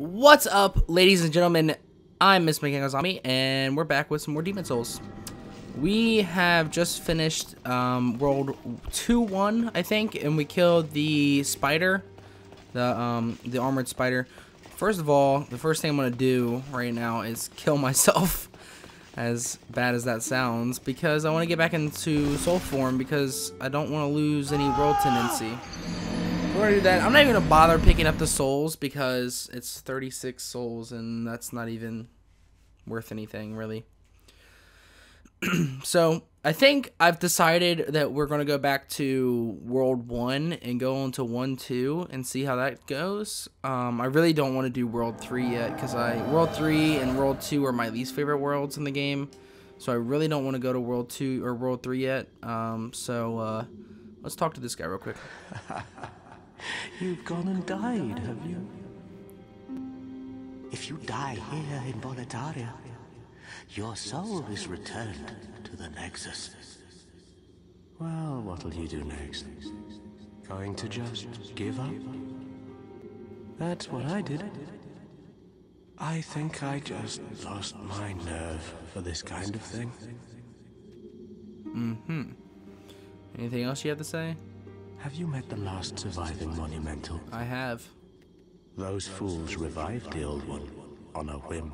What's up, ladies and gentlemen? I'm Mr. MechanicalZombie, and we're back with some more Demon Souls. We have just finished World 2-1, I think, and we killed the spider, the armored spider. First of all, the first thing I'm gonna do right now is kill myself, as bad as that sounds, because I want to get back into soul form because I don't want to lose any world tendency. We're gonna do that. I'm not even gonna bother picking up the souls because it's 36 souls and that's not even worth anything really. So I think I've decided that we're gonna go back to World 1 and go on to 1-2 and see how that goes. I really don't want to do World 3 yet because World 3 and World 2 are my least favorite worlds in the game, so I really don't want to go to World 2 or World 3 yet. Let's talk to this guy real quick. You've gone and died, have you? If you die here in Boletaria, your soul is returned to the Nexus. Well, what'll you do next? Going to just give up? That's what I did. I think I just lost my nerve for this kind of thing. Mm-hmm. Anything else you have to say? Have you met the last surviving Monumental? I have. Those fools revived the old one on a whim.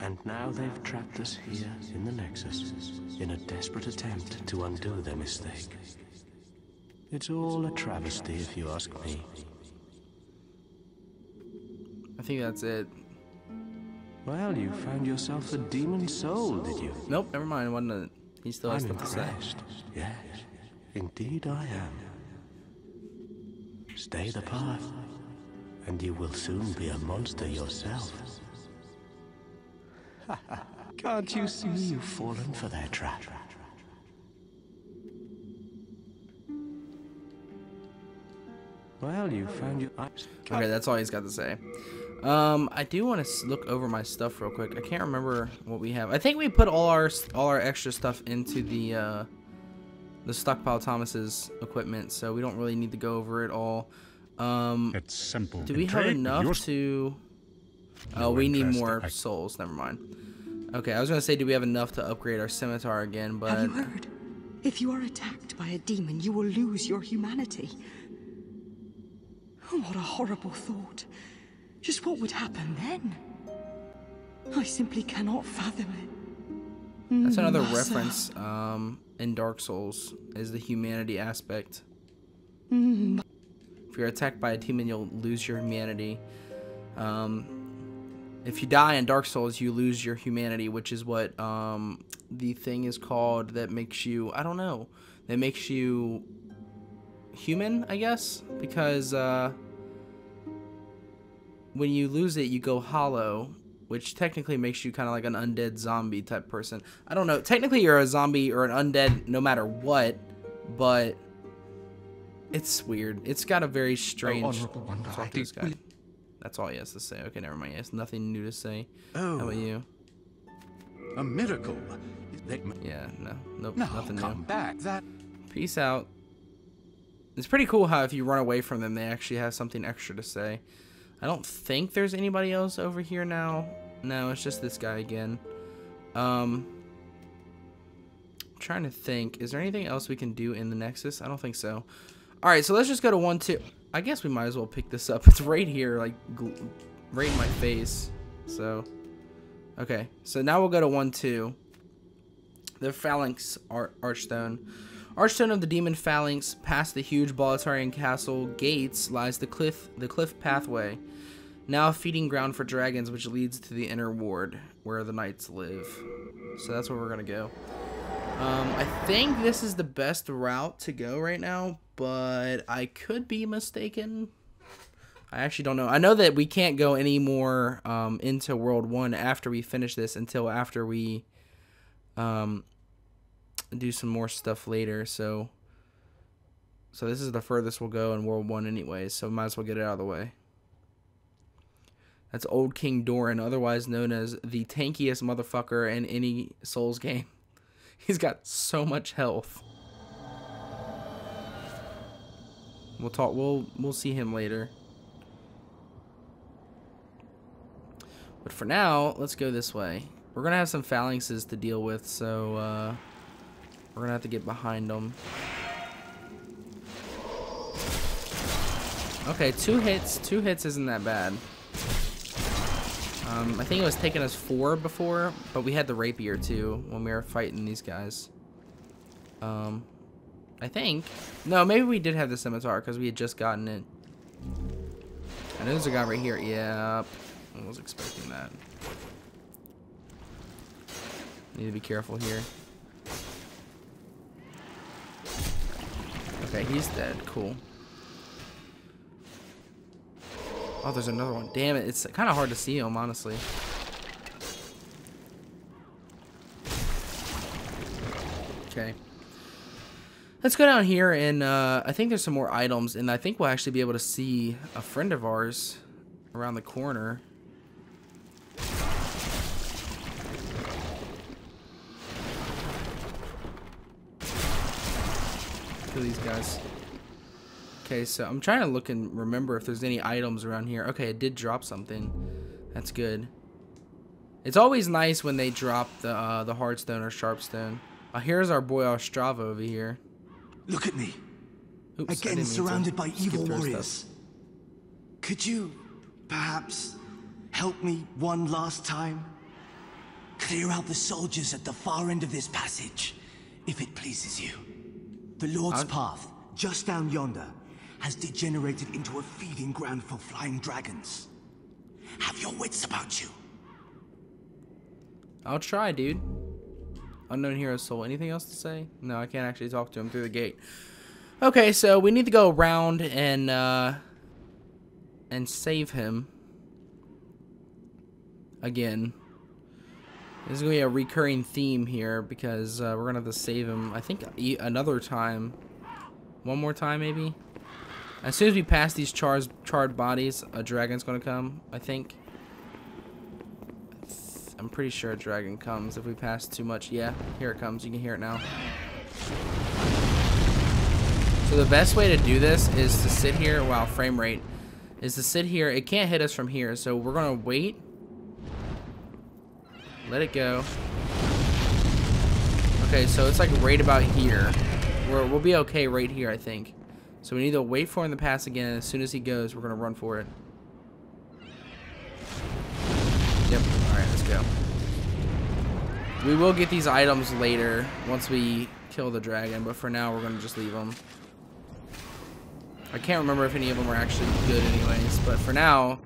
And now they've trapped us here in the Nexus in a desperate attempt to undo their mistake. It's all a travesty if you ask me. I think that's it. Well, you found yourself a demon soul, did you? Nope, never mind. Wasn't it? He still has something to say. Yes, indeed I am. Stay the path, and you will soon be a monster yourself. Can't you see you've fallen for their trap? Well, you found your eyes. Okay, that's all he's got to say. I do want to look over my stuff real quick. I can't remember what we have. I think we put all our extra stuff into the Stockpile Thomas's equipment, so we don't really need to go over it all. It's simple. Do we have enough to? Oh, we need more souls. Never mind. Okay, I was gonna say, do we have enough to upgrade our scimitar again? But have you heard? If you are attacked by a demon, you will lose your humanity. Oh, what a horrible thought! Just what would happen then? I simply cannot fathom it. That's another reference in Dark Souls, is the humanity aspect. If you're attacked by a demon, you'll lose your humanity. If you die in Dark Souls, you lose your humanity, which is what the thing is called that makes you, I don't know, that makes you human, I guess, because when you lose it, you go hollow, which technically makes you kind of like an undead zombie type person. I don't know. Technically, you're a zombie or an undead no matter what, but it's weird. It's got a very strange... Talk to this guy. That's all he has to say. Okay, never mind. He has nothing new to say. Oh, how about you? A miracle. Yeah, no, nope, no, nothing come new. Back. That peace out. It's pretty cool how if you run away from them, they actually have something extra to say. I don't think there's anybody else over here now. No, it's just this guy again. I'm trying to think. Is there anything else we can do in the Nexus? I don't think so. All right, so let's just go to 1-2. I guess we might as well pick this up. It's right here, like, right in my face. So, okay. So now we'll go to 1-2. The Phalanx Archstone. Archstone of the Demon Phalanx. Past the huge Boletarian Castle gates lies the cliff pathway. Now a feeding ground for dragons, which leads to the inner ward, where the knights live. So that's where we're going to go. I think this is the best route to go right now, but I could be mistaken. I actually don't know. I know that we can't go any more into World 1 after we finish this until after we do some more stuff later. So this is the furthest we'll go in World 1 anyway, so might as well get it out of the way. That's Old King Doran, otherwise known as the tankiest motherfucker in any Souls game. He's got so much health. We'll see him later. But for now, let's go this way. We're going to have some phalanxes to deal with, so we're going to have to get behind them. Okay, two hits. Two hits isn't that bad. I think it was taking us four before, but we had the rapier too when we were fighting these guys. I think. No, maybe we did have the scimitar because we had just gotten it. And there's a guy right here. Yep. I was expecting that. Need to be careful here. Okay, he's dead. Cool. Oh, there's another one. Damn it. It's kind of hard to see him, honestly. Okay. Let's go down here, and I think there's some more items, and I think we'll actually be able to see a friend of ours around the corner. Kill these guys. Okay, so I'm trying to look and remember if there's any items around here. Okay, it did drop something. That's good. It's always nice when they drop the hardstone or sharpstone. Here's our boy Ostrava over here. Look at me. Oops, again surrounded by evil warriors. Could you perhaps help me one last time? Clear out the soldiers at the far end of this passage, if it pleases you. The Lord's path, just down yonder, has degenerated into a feeding ground for flying dragons. Have your wits about you. I'll try, dude. Unknown hero soul. Anything else to say? No, I can't actually talk to him through the gate. Okay, so we need to go around and save him. Again. This is going to be a recurring theme here because we're going to have to save him, I think, another time. One more time, maybe? As soon as we pass these charred bodies, a dragon's gonna come, I think. I'm pretty sure a dragon comes if we pass too much. Yeah, here it comes. You can hear it now. So the best way to do this is to sit here. Wow, frame rate. Is to sit here. It can't hit us from here, so we're gonna wait. Let it go. Okay, so it's like right about here. We'll be okay right here, I think. So we need to wait for him to pass again, and as soon as he goes, we're going to run for it. Yep. Alright, let's go. We will get these items later once we kill the dragon, but for now, we're going to just leave them. I can't remember if any of them are actually good anyways, but for now...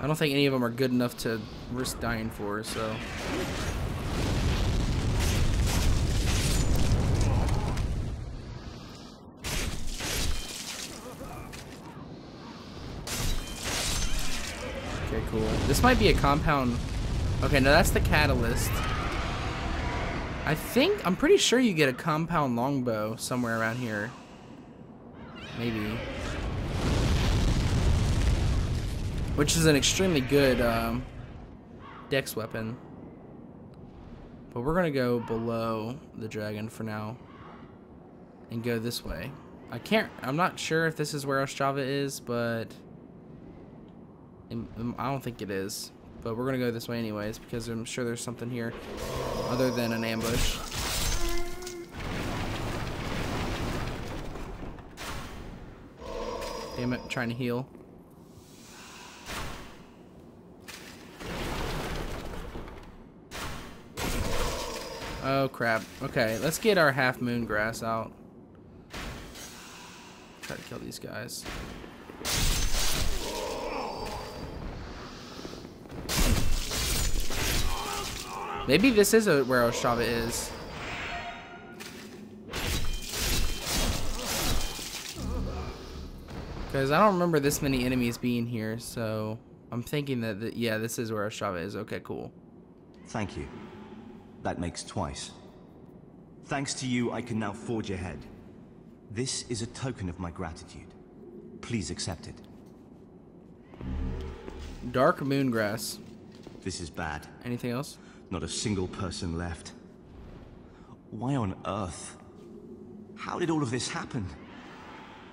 I don't think any of them are good enough to risk dying for, so... Cool. This might be a compound. Okay, no, that's the catalyst. I think I'm pretty sure you get a compound longbow somewhere around here. Maybe. Which is an extremely good dex weapon. But we're gonna go below the dragon for now and go this way. I'm not sure if this is where Ostrava is, but I don't think it is, but we're gonna go this way anyways because I'm sure there's something here other than an ambush. Damn it, I'm trying to heal. Oh crap. Okay, let's get our half moon grass out. Try to kill these guys. Maybe this is where Ostrava is. Because I don't remember this many enemies being here, so I'm thinking that, yeah, this is where Ostrava is. Okay, cool. Thank you. That makes twice. Thanks to you, I can now forge ahead. This is a token of my gratitude. Please accept it. Dark moon grass. This is bad. Anything else? Not a single person left. Why on earth? How did all of this happen?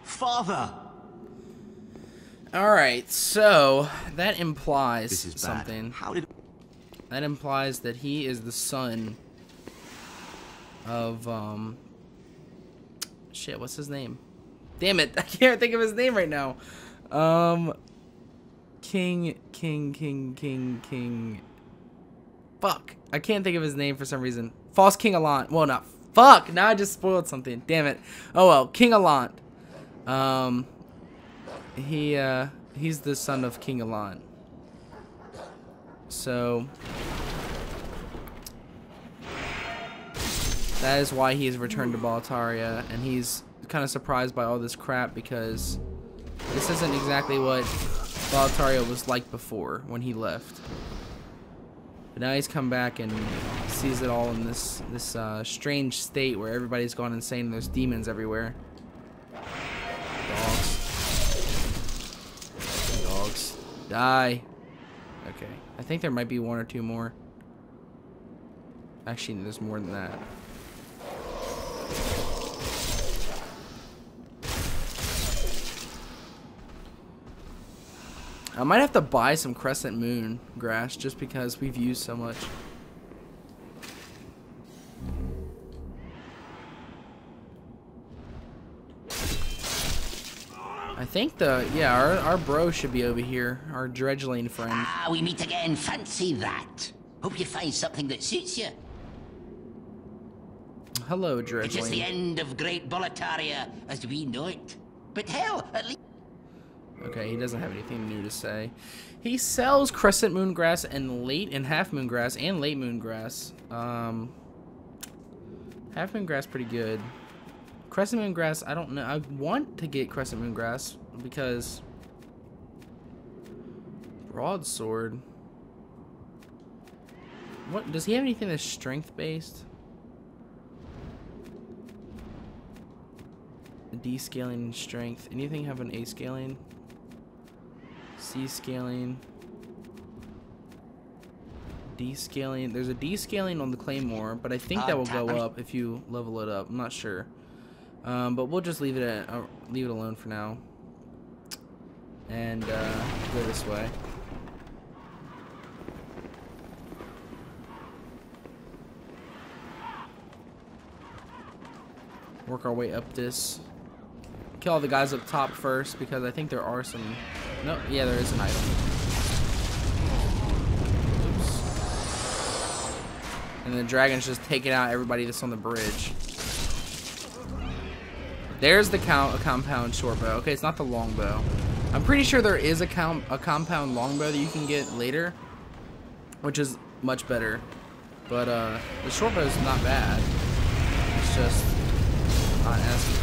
Father! Alright, so that implies something. That implies that he is the son of, shit, what's his name? Damn it, I can't think of his name right now. Fuck, I can't think of his name for some reason. False King Alant. Well, not fuck. Now I just spoiled something. Damn it. Oh well, King Alant. He's the son of King Alant. So that is why he has returned to Boletaria, and he's kind of surprised by all this crap because this isn't exactly what Volataria was like before when he left. But now he's come back and sees it all in this strange state where everybody's gone insane and there's demons everywhere. Dogs. Dogs. Die. Okay. I think there might be one or two more. Actually, there's more than that. I might have to buy some Crescent Moon Grass just because we've used so much. I think the, yeah, our bro should be over here, our dredgeling friend. Ah, we meet again, fancy that. Hope you find something that suits you. Hello, dredgeling. It is the end of Great Boletaria as we know it. But hell, at least... Okay, he doesn't have anything new to say. He sells Crescent Moon Grass and Half Moon Grass and Late Moon Grass. Half Moon Grass pretty good. Crescent Moon Grass, I don't know. I want to get Crescent Moon Grass because Broadsword. What does he have anything that's strength based? D scaling and strength. Anything have an A scaling? C scaling, D scaling. There's a D scaling on the claymore, but I think that will go up if you level it up. I'm not sure, but we'll just leave it at leave it alone for now, and go this way. Work our way up this. Kill all the guys up top first because I think there are some. No, yeah, there is an item. Oops. And the dragon's just taking out everybody that's on the bridge. There's the compound short bow. Okay, it's not the long bow. I'm pretty sure there is a compound long bow that you can get later, which is much better. But the short bow is not bad. It's just not as good.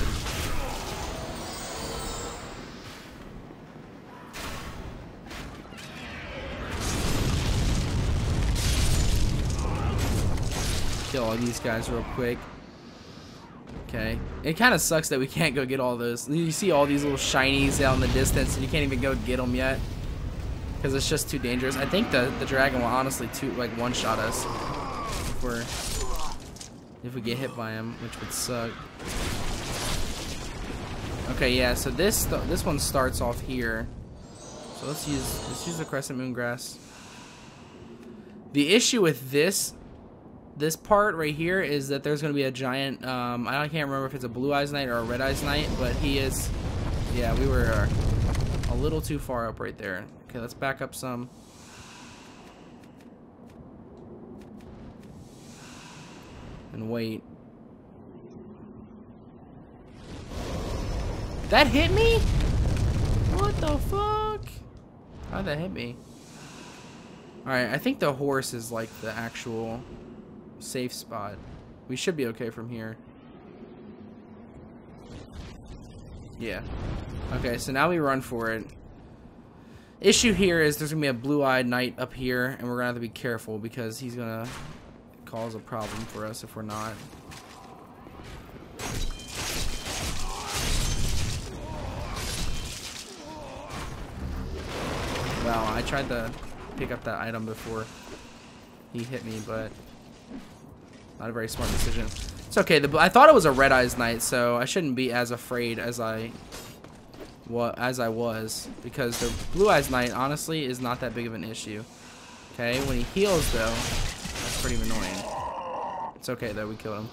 Kill all these guys real quick. Okay. It kind of sucks that we can't go get all those. You see all these little shinies out in the distance and you can't even go get them yet because it's just too dangerous. I think the dragon will honestly one-shot us if we get hit by him, which would suck. Okay, yeah, so this one starts off here. So let's use the Crescent Moon Grass. The issue with this part right here is that there's going to be a giant, I can't remember if it's a blue-eyes knight or a red-eyes knight, but he is, yeah, we were a little too far up right there. Okay, let's back up some. And wait. That hit me? What the fuck? How'd that hit me? Alright, I think the horse is like the actual safe spot. We should be okay from here. Yeah. Okay, so now we run for it. Issue here is there's gonna be a blue-eyed knight up here, and we're gonna have to be careful because he's gonna cause a problem for us if we're not. Wow, I tried to pick up that item before he hit me, but not a very smart decision. It's okay. I thought it was a red-eyes knight, so I shouldn't be as afraid as I as I was, because the Blue Eyes Knight honestly is not that big of an issue. Okay, when he heals though, that's pretty annoying. It's okay though, we killed him.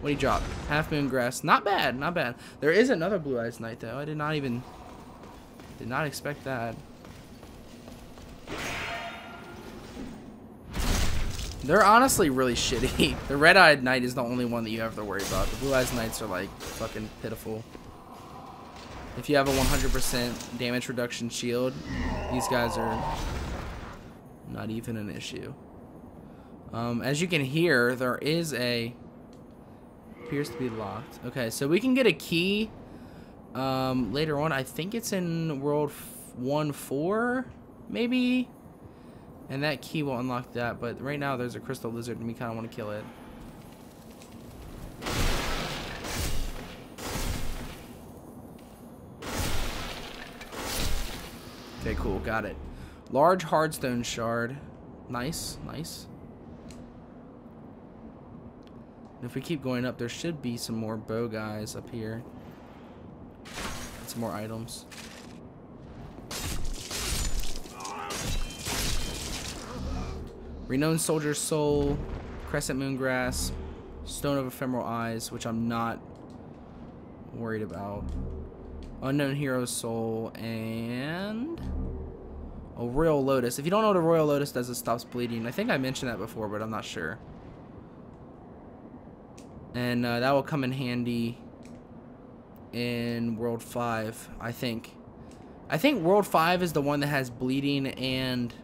What did he drop? Half Moon Grass. Not bad, not bad. There is another Blue Eyes Knight though. I did not expect that. They're honestly really shitty. The Red-Eyed Knight is the only one that you have to worry about. The Blue Eyes Knights are like fucking pitiful. If you have a 100% damage reduction shield, these guys are not even an issue. As you can hear, there is a... appears to be locked. Okay, so we can get a key later on. I think it's in World 1-4, maybe? And that key will unlock that, but right now there's a crystal lizard and we kind of want to kill it. Okay, cool, got it. Large hardstone shard. Nice, nice. And if we keep going up, there should be some more bow guys up here. And some more items. Renowned Soldier's Soul, Crescent Moon Grass, Stone of Ephemeral Eyes, which I'm not worried about. Unknown Hero's Soul, and a Royal Lotus. If you don't know what a Royal Lotus does, it stops bleeding. I think I mentioned that before, but I'm not sure. And that will come in handy in World 5, I think. I think World 5 is the one that has bleeding and...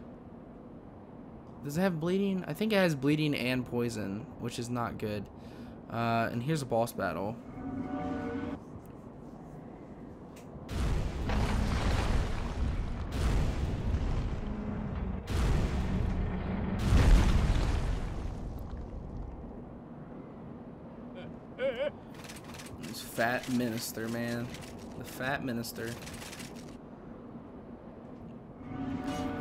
does it have bleeding? I think it has bleeding and poison, which is not good. And here's a boss battle. This fat minister, man. The fat minister.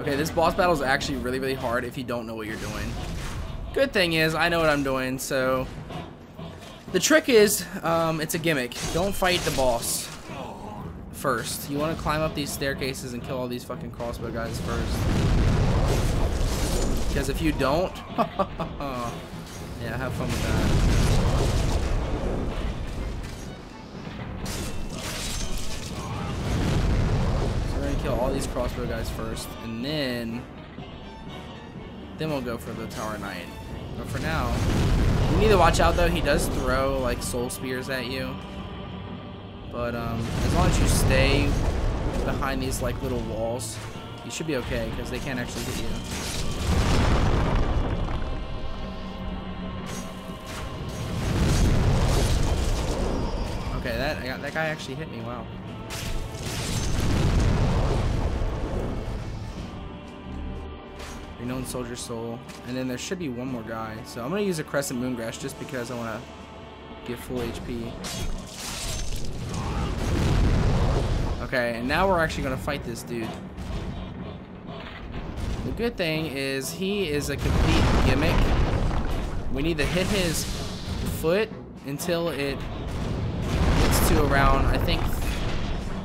Okay, this boss battle is actually really, really hard if you don't know what you're doing. Good thing is, I know what I'm doing, so... the trick is, it's a gimmick. Don't fight the boss first. You want to climb up these staircases and kill all these fucking crossbow guys first. Because if you don't... yeah, have fun with that. Kill all these crossbow guys first, and then we'll go for the Tower Knight. But for now, you need to watch out though. He does throw like soul spears at you, but as long as you stay behind these like little walls, you should be okay because they can't actually hit you. Okay, that guy actually hit me. Wow. Known Soldier Soul, and then there should be one more guy, so I'm gonna use a Crescent Moon Grass just because I want to get full HP. Okay, and now we're actually gonna fight this dude. The good thing is he is a complete gimmick. We need to hit his foot until it gets to around, I think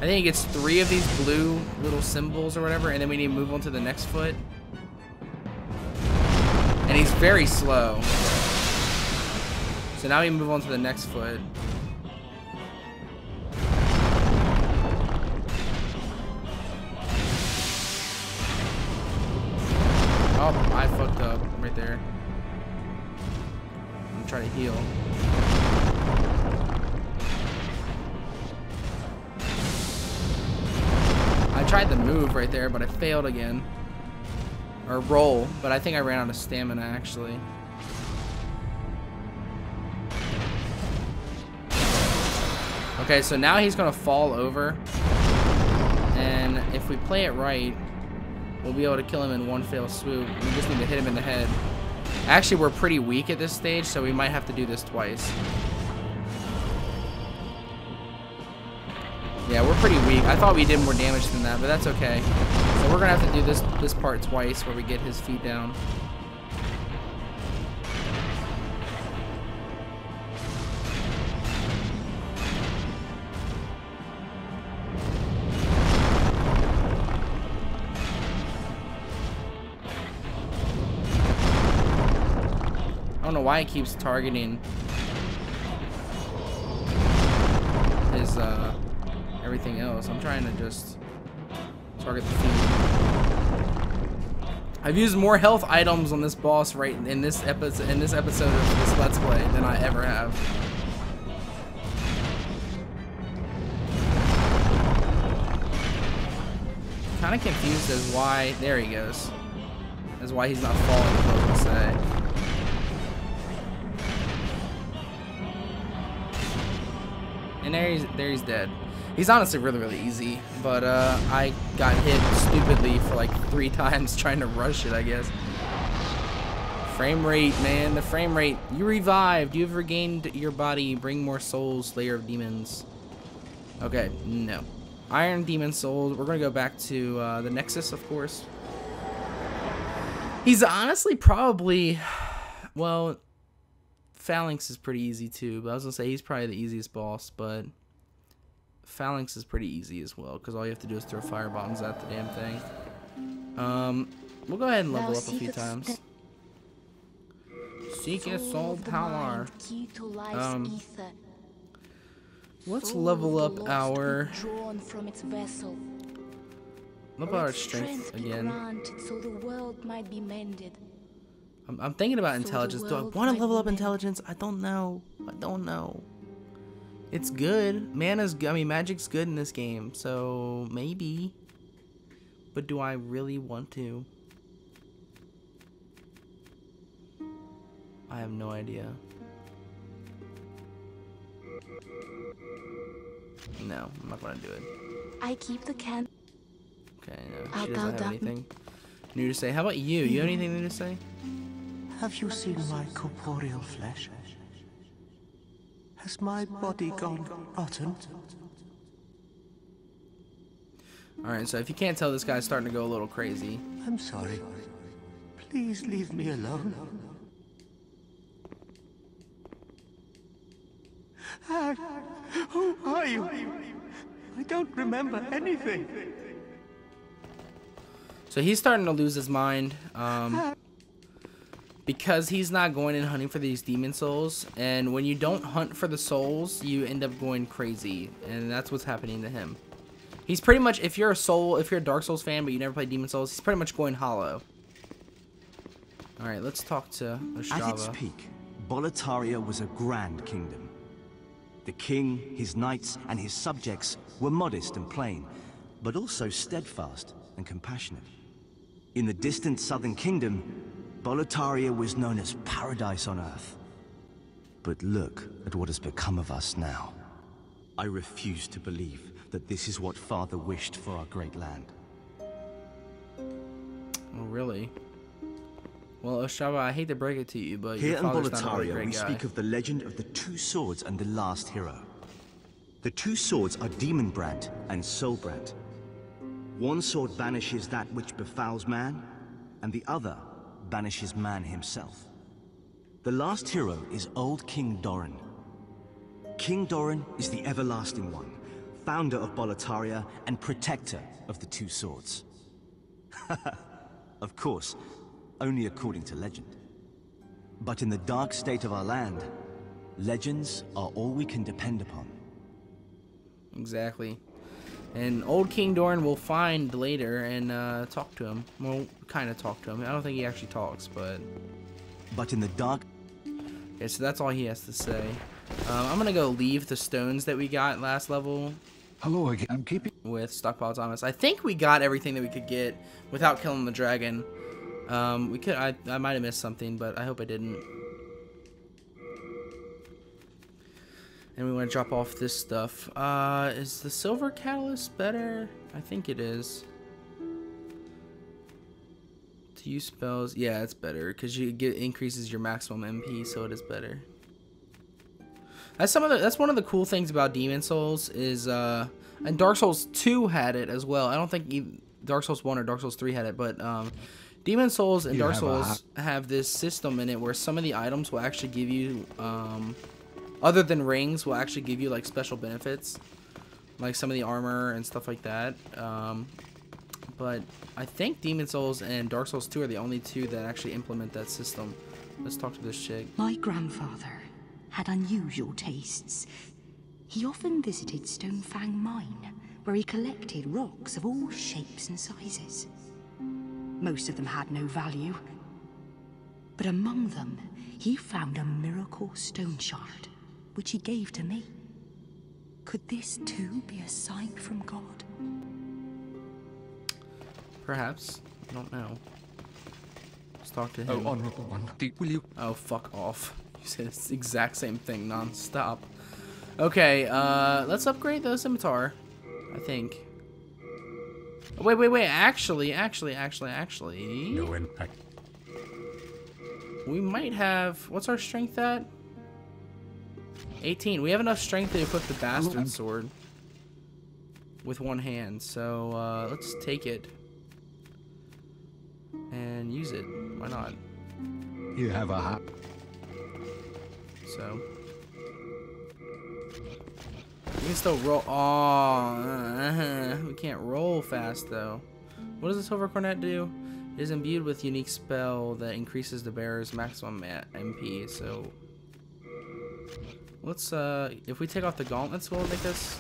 it gets 3 of these blue little symbols or whatever, and then we need to move on to the next foot. And he's very slow. So now we move on to the next foot. Oh, I fucked up right there. I'm gonna try to heal. I tried to move right there, but I failed again. Or roll, but I think I ran out of stamina actually. Okay, so now he's gonna fall over, and if we play it right, we'll be able to kill him in one fail swoop. We just need to hit him in the head. Actually, we're pretty weak at this stage, so we might have to do this twice. Yeah, we're pretty weak. I thought we did more damage than that, but that's okay. So we're gonna have to do this part twice where we get his feet down. know why it keeps targeting his everything else. I'm trying to just target the theme. I've used more health items on this boss right in this episode of this Let's Play than I ever have. Kind of confused as why there he goes. That's why he's not falling, I would say. And there he's dead. He's honestly really easy, but I got hit stupidly for like 3 times trying to rush it, I guess. Frame rate, man, the frame rate. You revived, you've regained your body, bring more souls, Slayer of Demons. Okay, no. Iron Demon Souls, we're gonna go back to the Nexus, of course. He's honestly probably, well, Phalanx is pretty easy too, but I was gonna say he's probably the easiest boss, but Phalanx is pretty easy as well, because all you have to do is throw fire bombs at the damn thing. We'll go ahead and level up a few times. Seek your soul power. Let's level up our... What about our strength again? I'm thinking about intelligence. Do I want to level up intelligence? I don't know. I don't know. It's good. Mana's good. I mean, magic's good in this game, so maybe. But do I really want to? I have no idea. No, I'm not gonna do it. I keep the can. Okay, no, she doesn't have anything new to say. How about you? You have anything new to say? Have you seen my corporeal flesh? Has my body gone rotten? Alright, so if you can't tell, this guy's starting to go a little crazy. I'm sorry. Please leave me alone. Who are you? I don't remember anything. So he's starting to lose his mind because he's not going and hunting for these demon souls, and when you don't hunt for the souls, you end up going crazy, and that's what's happening to him. He's pretty much, if you're a Dark Souls fan but you never played Demon Souls, he's pretty much going hollow. All right, let's talk to Ostrava. At its peak, Boletaria was a grand kingdom. The king, his knights, and his subjects were modest and plain, but also steadfast and compassionate. In the distant southern kingdom, Boletaria was known as paradise on earth. But look at what has become of us now. I refuse to believe that this is what Father wished for our great land. Oh, really? Well, Ostrava, I hate to break it to you, but here in Boletaria, we speak of the legend of the 2 swords and the last hero. The 2 swords are Demon Brand and Soulbrand. One sword banishes that which befouls man, and the other banishes man himself. The last hero is Old King Doran. King Doran is the everlasting one, founder of Boletaria and protector of the 2 swords. Of course. Only according to legend. But in the dark state of our land, legends are all we can depend upon. Exactly. And Old King Doran will find later and talk to him. Well, kind of talk to him. I don't think he actually talks, but... But in the dark... Okay, so that's all he has to say. I'm gonna go leave the stones that we got last level. Hello again. I'm keeping... With Stockpile Thomas. I think we got everything that we could get without killing the dragon. We could, I might have missed something, but I hope I didn't. And we want to drop off this stuff. Is the Silver Catalyst better? I think it is. To use spells, yeah, it's better, because you get increases your maximum MP, so it is better. That's that's one of the cool things about Demon Souls is, and Dark Souls 2 had it as well. I don't think Dark Souls 1 or Dark Souls 3 had it, but, Demon Souls and Dark Souls have this system in it where some of the items will actually give you, other than rings, will actually give you like special benefits, like some of the armor and stuff like that. But I think Demon Souls and Dark Souls 2 are the only 2 that actually implement that system. Let's talk to this chick. My grandfather had unusual tastes. He often visited Stonefang Mine, where he collected rocks of all shapes and sizes. Most of them had no value, but among them, he found a miracle stone shard, which he gave to me. Could this too be a sign from God? Perhaps. I don't know. Let's talk to him. Oh, honorable one, will you? Oh, fuck off. You said it's the exact same thing non-stop. Okay, let's upgrade the scimitar, I think. Oh, wait, wait, wait. Actually. No impact. We might have... What's our strength at? 18. We have enough strength to equip the bastard sword with one hand. So, let's take it and use it. Why not? You have a hop. So... We can still roll. Oh, we can't roll fast though. What does the Silver Cornet do? It is imbued with unique spell that increases the bearer's maximum MP. So let's if we take off the gauntlets, will it make us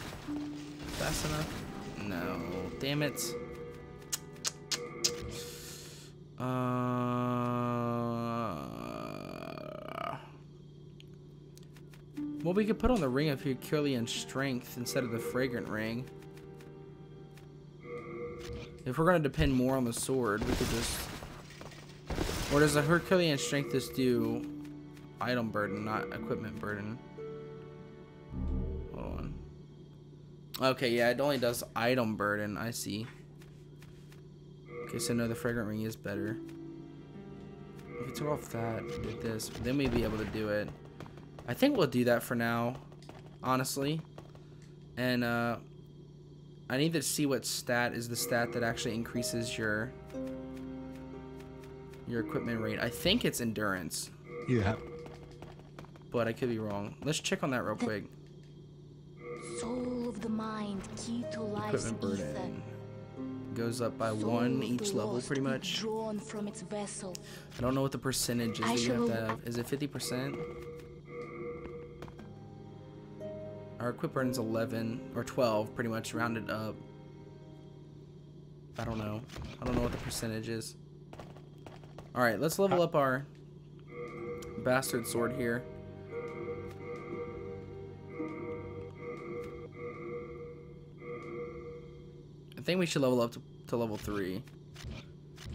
fast enough? No, damn it. Well, we could put on the Ring of Herculean Strength instead of the Fragrant Ring. If we're going to depend more on the sword, we could just... Or does the Herculean Strength just do item burden, not equipment burden? Hold on. Okay, yeah, it only does item burden. I see. Okay, so no, the Fragrant Ring is better. If we took off that, did this, then we'd be able to do it. I think we'll do that for now, honestly. And I need to see what stat is the stat that actually increases your equipment rate. I think it's endurance. Yeah. But I could be wrong. Let's check on that real quick. Soul of the mind, key to life's equipment burden goes up by one each level, pretty much. Drawn from its vessel. I don't know what the percentage is that you have to have. Is it 50%? Our equip burden's 11 or 12, pretty much rounded up. I don't know. I don't know what the percentage is. All right, let's level up our bastard sword here. I think we should level up to level 3.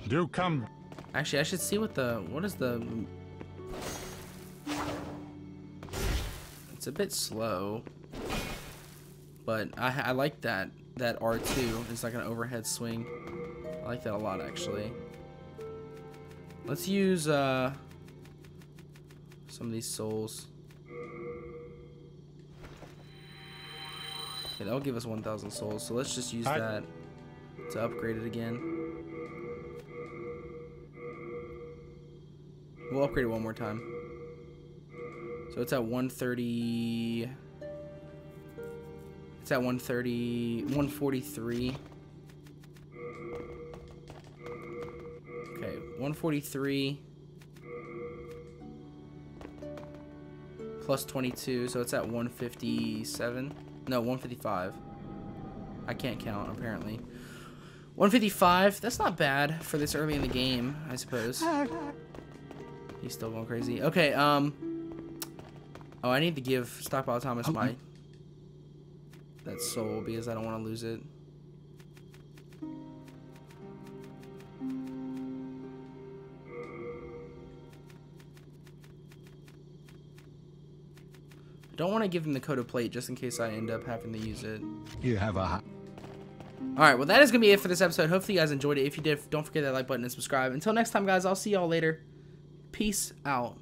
Do come. Actually, I should see what the It's a bit slow. But I like that, R2 is like an overhead swing. I like that a lot, actually. Let's use some of these souls. Okay, that'll give us 1,000 souls, so let's just use that to upgrade it again. We'll upgrade it one more time. So it's at 130... It's at 130, 143. Okay, 143 plus 22, so it's at 157. No, 155. I can't count, apparently. 155, that's not bad for this early in the game, I suppose. He's still going crazy. Okay, oh, I need to give Stockpile Thomas my... that soul, because I don't want to lose it. I don't want to give him the coated plate just in case I end up having to use it. You have a... Alright, well that is going to be it for this episode. Hopefully you guys enjoyed it. If you did, don't forget that like button and subscribe. Until next time, guys, I'll see y'all later. Peace out.